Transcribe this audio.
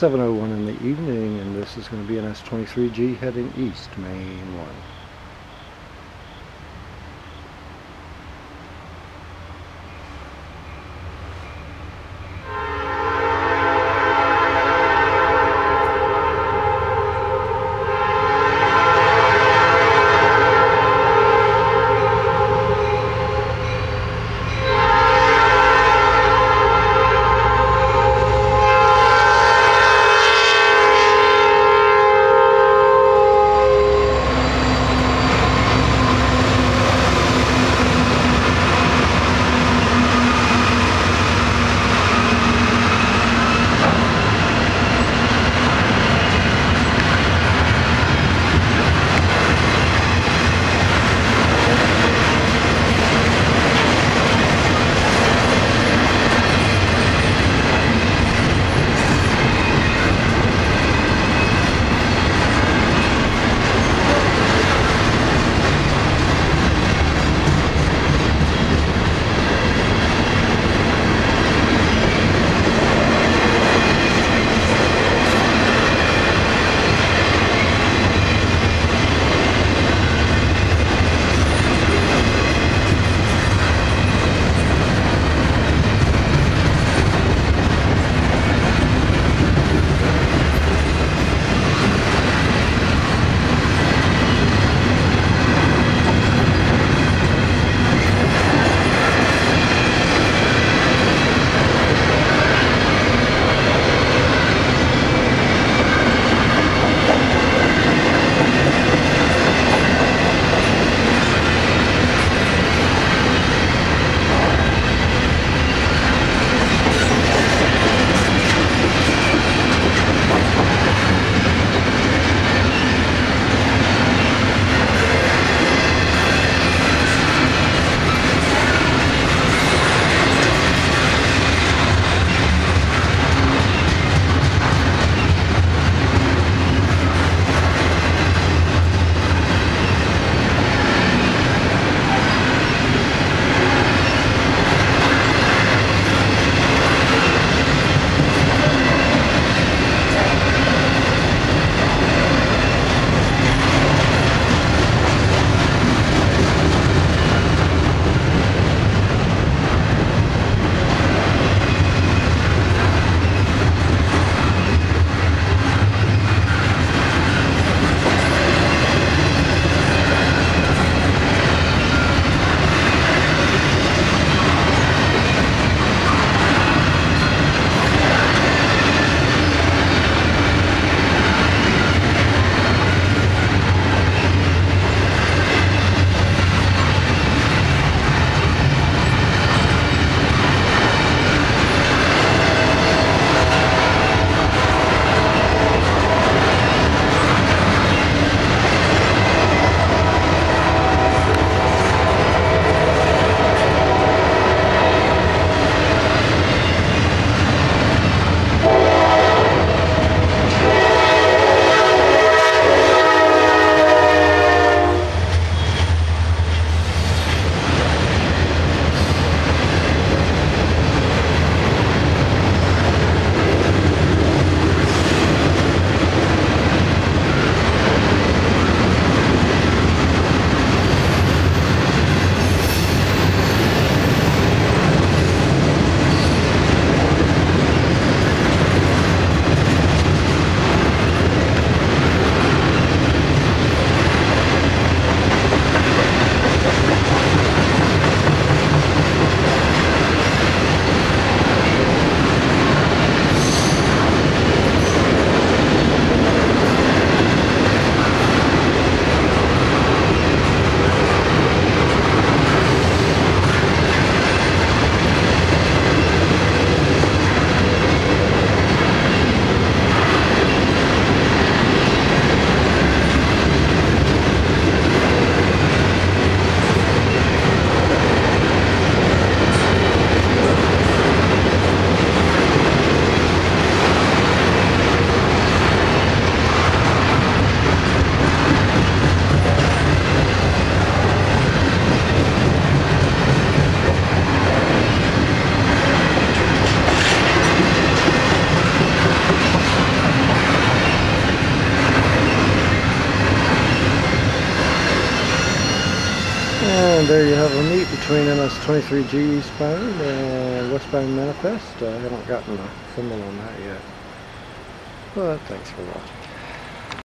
7:01 in the evening, and this is going to be an S23G heading east, main 1. And there you have a meet between MS-23G eastbound and westbound manifest. I haven't gotten a symbol on that yet, but thanks for watching.